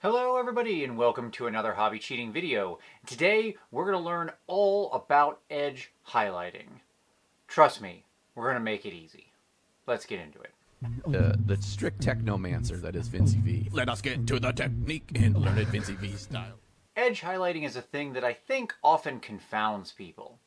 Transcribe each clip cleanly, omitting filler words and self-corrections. Hello everybody and welcome to another Hobby Cheating video. Today we're going to learn all about edge highlighting. Trust me, we're going to make it easy. Let's get into it. The strict technomancer that is Vince V. Let us get to the technique and learn it Vince V style. Edge highlighting is a thing that I think often confounds people.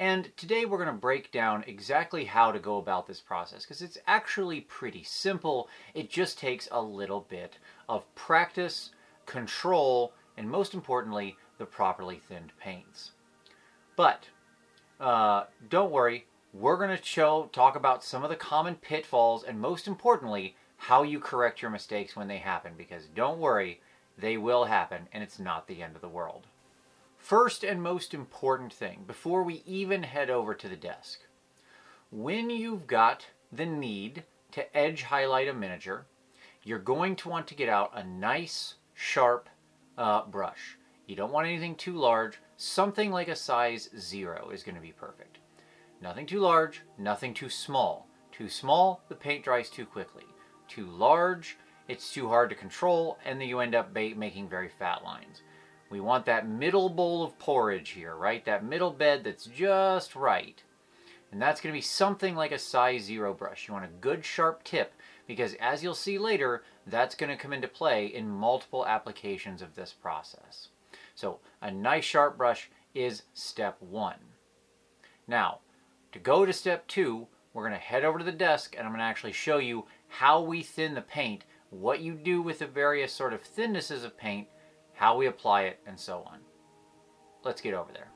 And today we're going to break down exactly how to go about this process, because it's actually pretty simple. It just takes a little bit of practice, control, and most importantly, the properly thinned paints. But don't worry, we're going to talk about some of the common pitfalls and most importantly, how you correct your mistakes when they happen, because don't worry, they will happen and it's not the end of the world. First and most important thing, before we even head over to the desk, when you've got the need to edge highlight a miniature, you're going to want to get out a nice, sharp brush. You don't want anything too large. Something like a size 0 is going to be perfect. Nothing too large, nothing too small. Too small, the paint dries too quickly. Too large, it's too hard to control, and then you end up making very fat lines. We want that middle bowl of porridge here, right? That middle bed that's just right. And that's going to be something like a size 0 brush. You want a good sharp tip because as you'll see later, that's going to come into play in multiple applications of this process. So a nice sharp brush is step 1. Now, to go to step 2, we're going to head over to the desk and I'm going to actually show you how we thin the paint, what you do with the various sort of thinnesses of paint, how we apply it, and so on. Let's get over there.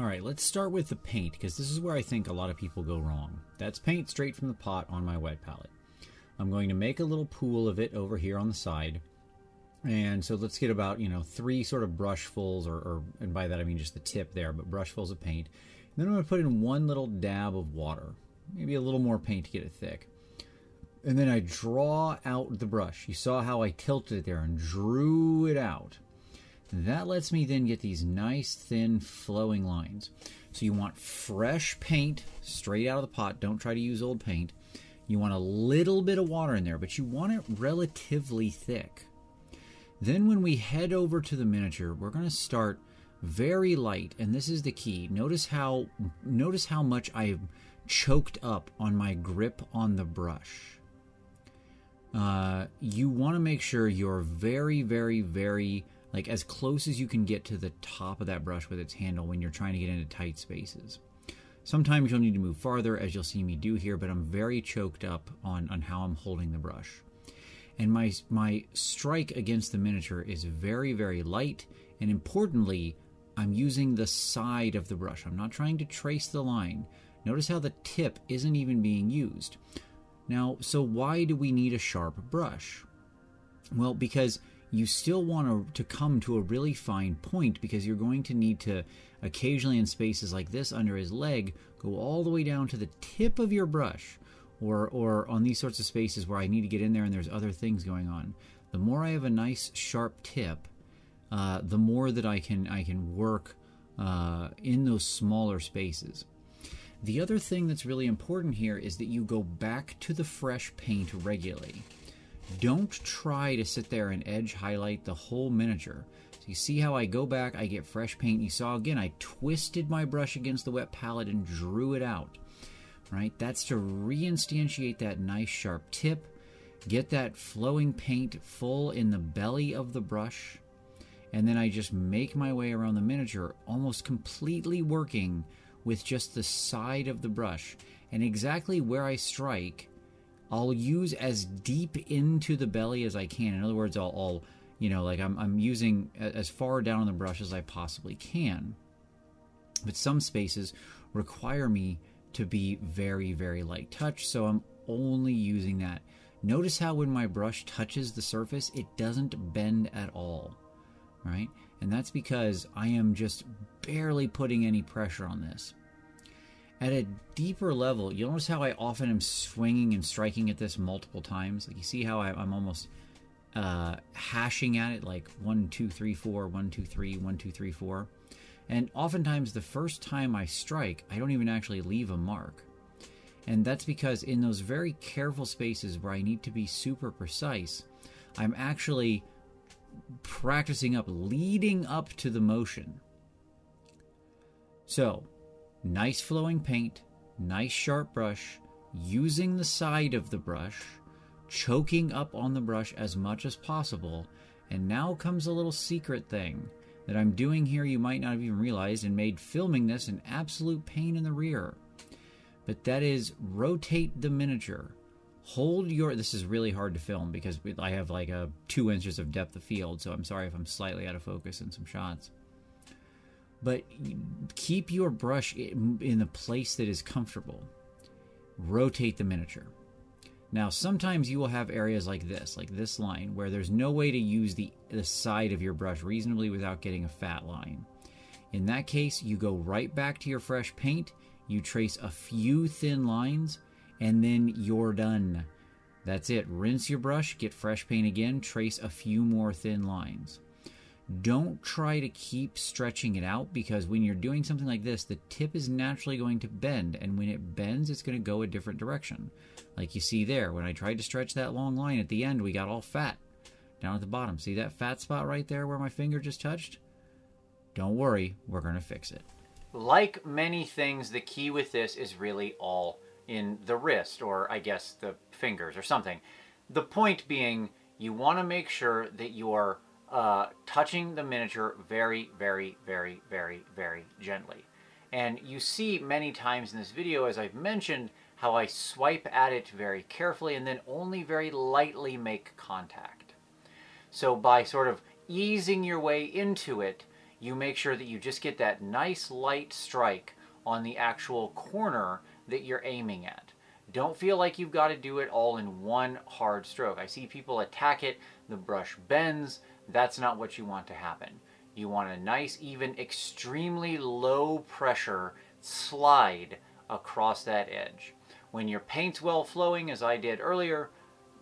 All right, let's start with the paint, because this is where I think a lot of people go wrong. That's paint straight from the pot on my wet palette. I'm going to make a little pool of it over here on the side. And so let's get about, you know, 3 sort of brushfuls, and by that I mean just the tip there, but brushfuls of paint. And then I'm going to put in one little dab of water, maybe a little more paint to get it thick. And then I draw out the brush. You saw how I tilted it there and drew it out. That lets me then get these nice, thin, flowing lines. So you want fresh paint straight out of the pot. Don't try to use old paint. You want a little bit of water in there, but you want it relatively thick. Then when we head over to the miniature, we're going to start very light, and this is the key. Notice how much I've choked up on my grip on the brush. You want to make sure you're very, very, very, like as close as you can get to the top of that brush with its handle when you're trying to get into tight spaces. Sometimes you'll need to move farther, as you'll see me do here, but I'm very choked up on how I'm holding the brush. And my strike against the miniature is very, very light, and importantly, I'm using the side of the brush. I'm not trying to trace the line. Notice how the tip isn't even being used. Now, so why do we need a sharp brush? Well, because you still want to come to a really fine point because you're going to need to occasionally in spaces like this under his leg, go all the way down to the tip of your brush or on these sorts of spaces where I need to get in there and there's other things going on. The more I have a nice sharp tip, the more that I can work in those smaller spaces. The other thing that's really important here is that you go back to the fresh paint regularly. Don't try to sit there and edge highlight the whole miniature. So you see how I go back, I get fresh paint. You saw again, I twisted my brush against the wet palette and drew it out, right? That's to reinstantiate that nice sharp tip, get that flowing paint full in the belly of the brush, and then I just make my way around the miniature, almost completely working with just the side of the brush. And exactly where I strike, I'll use as deep into the belly as I can. In other words, I'll you know, like I'm using as far down on the brush as I possibly can. But some spaces require me to be very, very light touch, so I'm only using that. Notice how when my brush touches the surface, it doesn't bend at all, right? And that's because I am just barely putting any pressure on this. At a deeper level, you'll notice how I often am swinging and striking at this multiple times. Like you see how I'm almost hashing at it, like 1, 2, 3, 4, 1, 2, 3, 1, 2, 3, 4. And oftentimes the first time I strike, I don't even actually leave a mark. And that's because in those very careful spaces where I need to be super precise, I'm actually practicing up leading up to the motion. So, nice flowing paint, nice sharp brush, using the side of the brush, choking up on the brush as much as possible. And now comes a little secret thing that I'm doing here you might not have even realized, and made filming this an absolute pain in the rear. But that is, rotate the miniature. Hold your... This is really hard to film because I have like a 2 inches of depth of field, so I'm sorry if I'm slightly out of focus in some shots. But keep your brush in the place that is comfortable. Rotate the miniature. Now, sometimes you will have areas like this line, where there's no way to use the side of your brush reasonably without getting a fat line. In that case, you go right back to your fresh paint, you trace a few thin lines, and then you're done. That's it. Rinse your brush, get fresh paint again, trace a few more thin lines. Don't try to keep stretching it out, because when you're doing something like this, the tip is naturally going to bend, and when it bends, it's going to go a different direction. Like you see there, when I tried to stretch that long line at the end, we got all fat down at the bottom. See that fat spot right there where my finger just touched? Don't worry, we're going to fix it. Like many things, the key with this is really all in the wrist, or I guess the fingers or something. The point being, you want to make sure that you are touching the miniature very, very, very, very, very gently. And you see many times in this video, as I've mentioned, how I swipe at it very carefully and then only very lightly make contact. So by sort of easing your way into it, you make sure that you just get that nice light strike on the actual corner that you're aiming at. Don't feel like you've got to do it all in one hard stroke. I see people attack it, the brush bends. That's not what you want to happen. You want a nice, even, extremely low pressure slide across that edge. When your paint's well flowing, as I did earlier,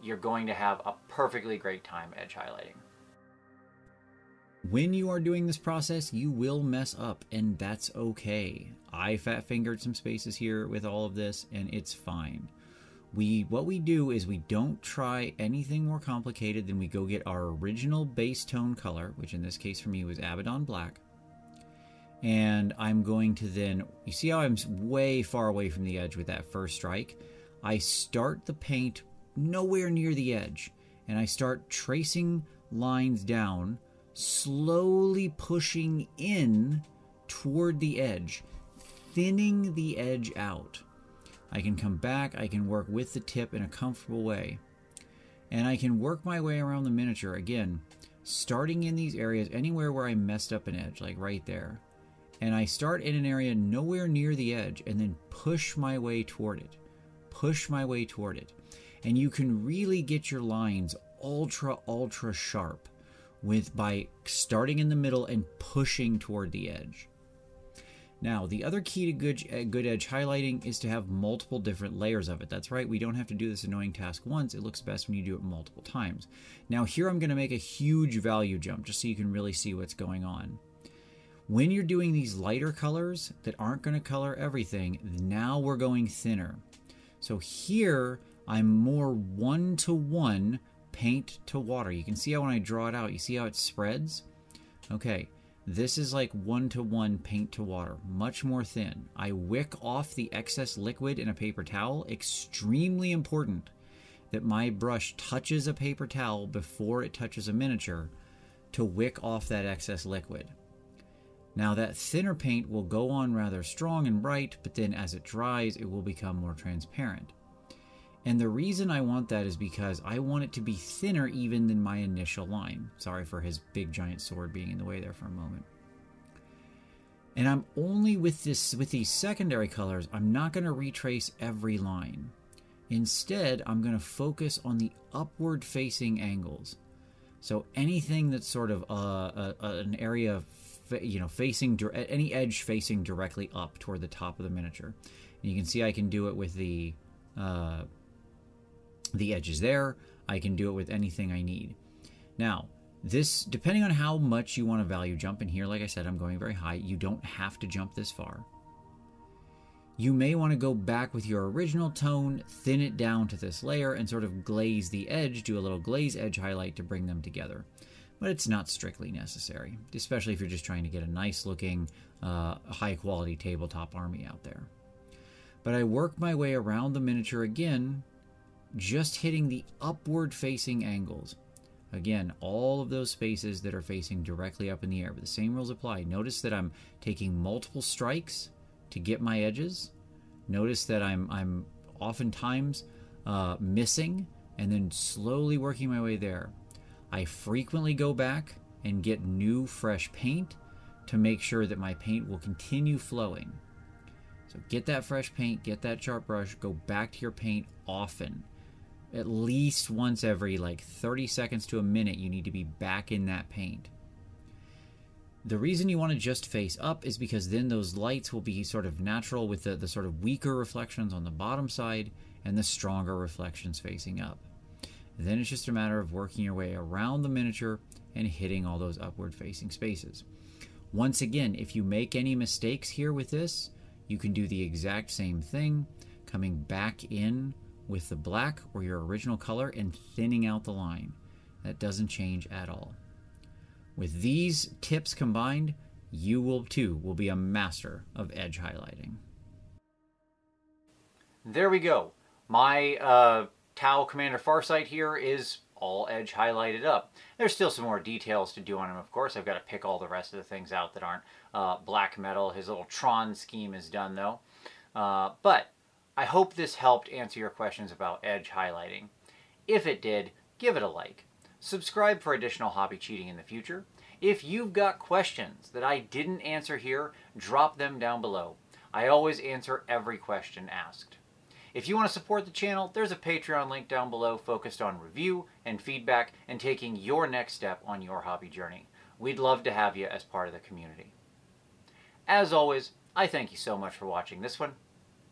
you're going to have a perfectly great time edge highlighting. When you are doing this process, you will mess up, and that's okay. I fat fingered some spaces here with all of this, and it's fine. What we do is we don't try anything more complicated than we go get our original base tone color, which in this case for me was Abaddon Black. And I'm going to then, you see how I'm way far away from the edge with that first strike? I start the paint nowhere near the edge, and I start tracing lines down, slowly pushing in toward the edge, thinning the edge out. I can come back, I can work with the tip in a comfortable way. And I can work my way around the miniature, again, starting in these areas, anywhere where I messed up an edge, like right there. And I start in an area nowhere near the edge, and then push my way toward it. Push my way toward it. And you can really get your lines ultra, ultra sharp by starting in the middle and pushing toward the edge. Now, the other key to good edge highlighting is to have multiple different layers of it. That's right, we don't have to do this annoying task once. It looks best when you do it multiple times. Now here I'm going to make a huge value jump just so you can really see what's going on. When you're doing these lighter colors that aren't going to color everything, now we're going thinner. So here I'm more one-to-one paint to water. You can see how when I draw it out, you see how it spreads? Okay. This is like one-to-one paint to water, much more thin. I wick off the excess liquid in a paper towel. Extremely important that my brush touches a paper towel before it touches a miniature to wick off that excess liquid. Now that thinner paint will go on rather strong and bright, but then as it dries, it will become more transparent. And the reason I want that is because I want it to be thinner even than my initial line. Sorry for his big giant sword being in the way there for a moment. And I'm only with these secondary colors, I'm not going to retrace every line. Instead, I'm going to focus on the upward facing angles. So anything that's sort of an area of, you know, facing, any edge facing directly up toward the top of the miniature. And you can see I can do it with the edges there. I can do it with anything I need. Now, this, depending on how much you want to value jump in here, like I said, I'm going very high. You don't have to jump this far. You may want to go back with your original tone, thin it down to this layer, and sort of glaze the edge, do a little glaze edge highlight to bring them together. but it's not strictly necessary, especially if you're just trying to get a nice looking, high quality tabletop army out there. But I work my way around the miniature again, just hitting the upward facing angles. Again, all of those spaces that are facing directly up in the air, but the same rules apply. Notice that I'm taking multiple strikes to get my edges. Notice that I'm oftentimes missing and then slowly working my way there. I frequently go back and get new fresh paint to make sure that my paint will continue flowing. So get that fresh paint, get that sharp brush, go back to your paint often. At least once every like 30 seconds to a minute, you need to be back in that paint. The reason you want to just face up is because then those lights will be sort of natural with the sort of weaker reflections on the bottom side and the stronger reflections facing up. And then it's just a matter of working your way around the miniature and hitting all those upward facing spaces. Once again, if you make any mistakes here with this, you can do the exact same thing, coming back in with the black or your original color and thinning out the line. That doesn't change at all. With these tips combined, you will too be a master of edge highlighting. There we go. My Tau Commander Farsight here is all edge highlighted up. There's still some more details to do on him, of course. I've got to pick all the rest of the things out that aren't black metal. His little Tron scheme is done, though. But I hope this helped answer your questions about edge highlighting. If it did, give it a like. Subscribe for additional hobby cheating in the future. If you've got questions that I didn't answer here, drop them down below. I always answer every question asked. If you want to support the channel, there's a Patreon link down below focused on review and feedback and taking your next step on your hobby journey. We'd love to have you as part of the community. As always, I thank you so much for watching this one,